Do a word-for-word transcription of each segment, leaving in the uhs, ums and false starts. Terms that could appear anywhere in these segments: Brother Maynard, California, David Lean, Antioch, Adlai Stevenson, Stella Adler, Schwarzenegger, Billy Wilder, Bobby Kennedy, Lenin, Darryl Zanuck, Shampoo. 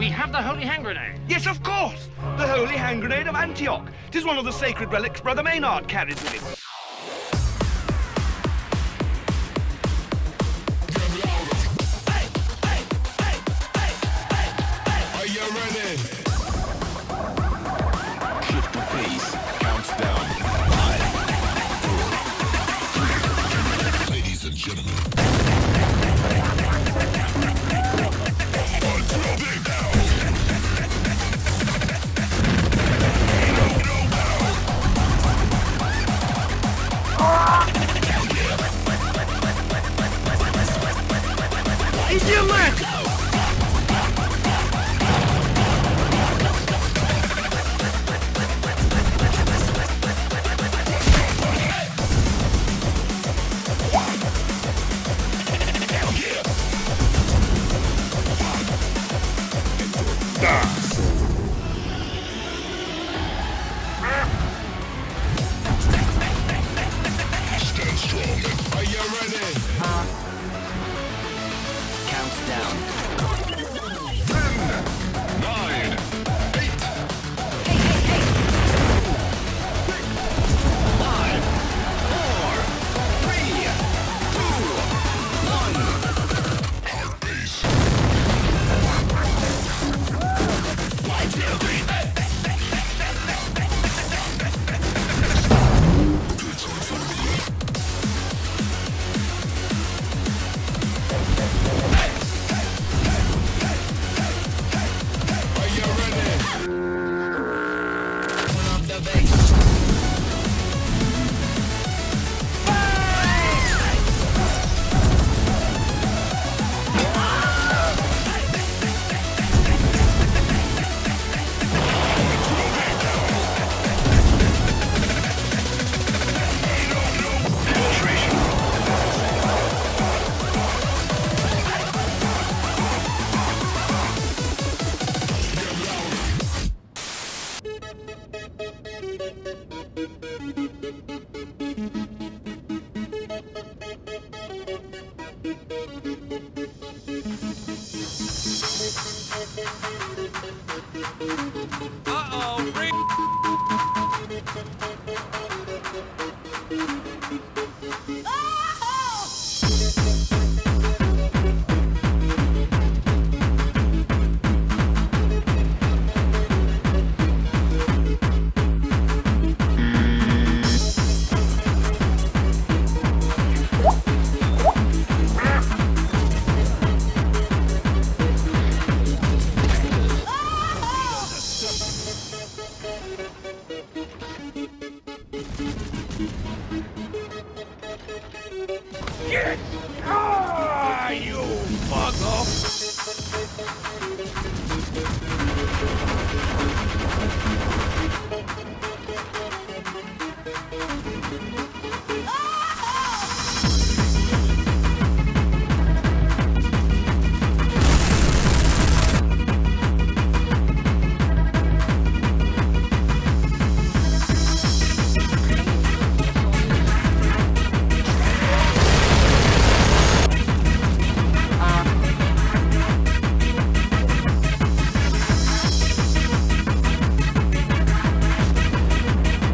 We have the holy hand grenade. Yes, of course. The holy hand grenade of Antioch. It is one of the sacred relics Brother Maynard carried with him. Ha ha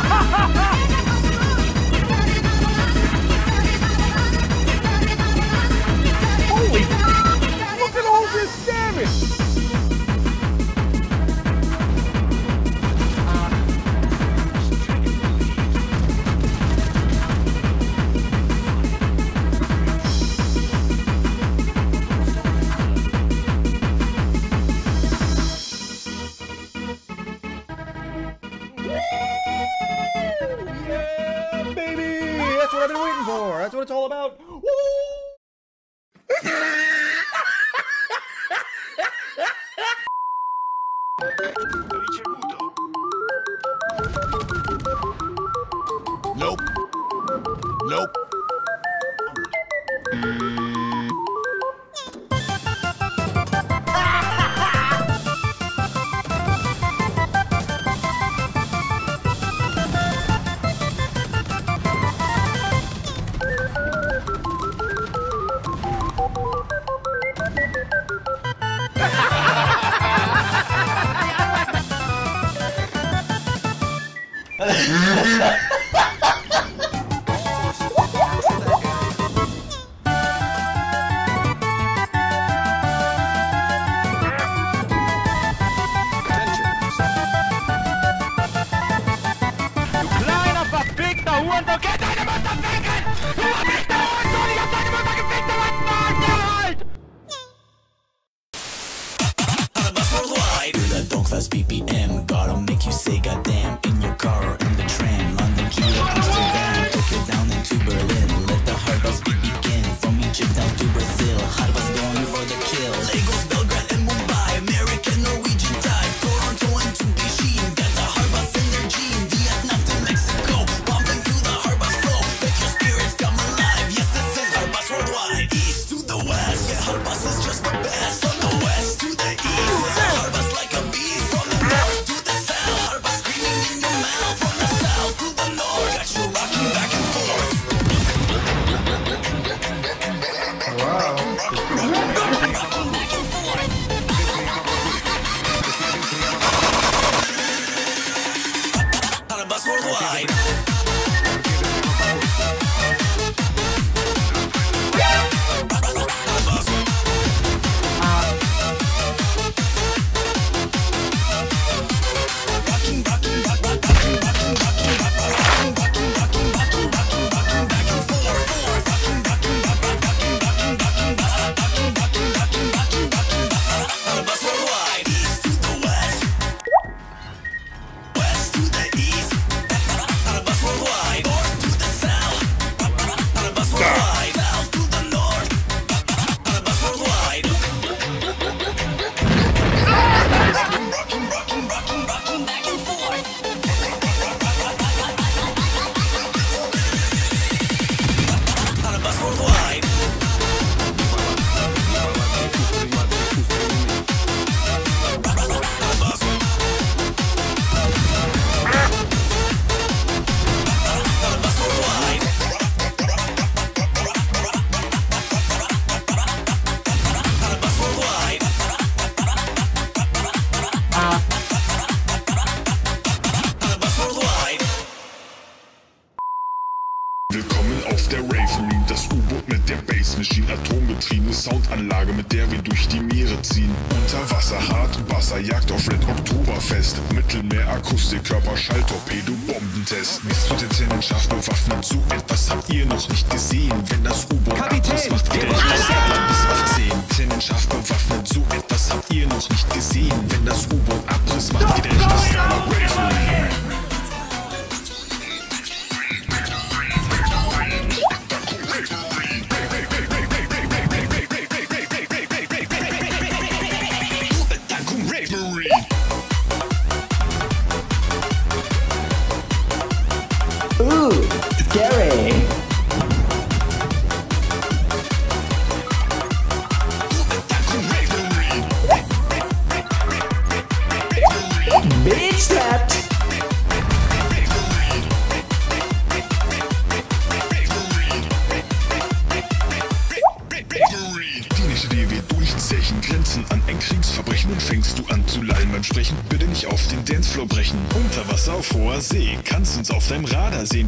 ha! I've been waiting for. That's what it's all about. Nope. Nope. B P M, gotta make you say goddamn in your car or in the tram. London, Kiev, Amsterdam, Tokyo down into Berlin. Let the hard bus beat begin from Egypt down to Brazil. Hard bus going for the kill. Lagos, Belgrade, and Mumbai, American, Norwegian, Thai, Toronto, and to Beijing. Got the hard bus in their gene. Vietnam to Mexico, bumping to the hard bus flow. Let your spirits come alive. Yes, this is hard bus worldwide. East to the west, yeah, hard bus is just the best. From the west to the east, it's a hard bus like a beast. Atombetriebene Soundanlage, mit der wir durch die Meere ziehen. Unter Wasser, hart Wasser, Jagd auf Red Oktoberfest. Mittelmeer, Akustik, Körper, Schalltorpedo, Bombentest. Bis zu den Zähnen scharf bewaffnet, so etwas habt ihr noch nicht gesehen. Wenn das U-Boot abpasst, macht ihr das bis auf zehn. Zähnen scharf bewaffnet, so etwas habt ihr noch nicht gesehen. Wenn das U-Boot abpasst, macht ihr das bis sehen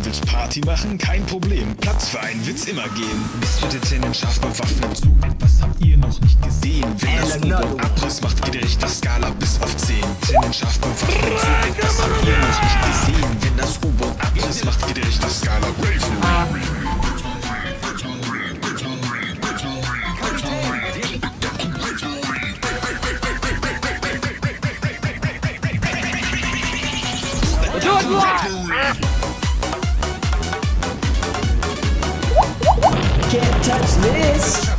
willst Party machen, kein Problem. Platz für einen Witz immer geben. Bis zu den Zähnen scharf bewaffnet, so etwas habt ihr noch nicht gesehen. Wenn das U-Boot Abriss macht, geht der Richterskala bis auf zehn. Zähnen scharf bewaffnet, so etwas habt ihr noch nicht gesehen. Wenn das U-Boot Abriss macht, geht der Richterskala Raven. Good luck! can't touch this.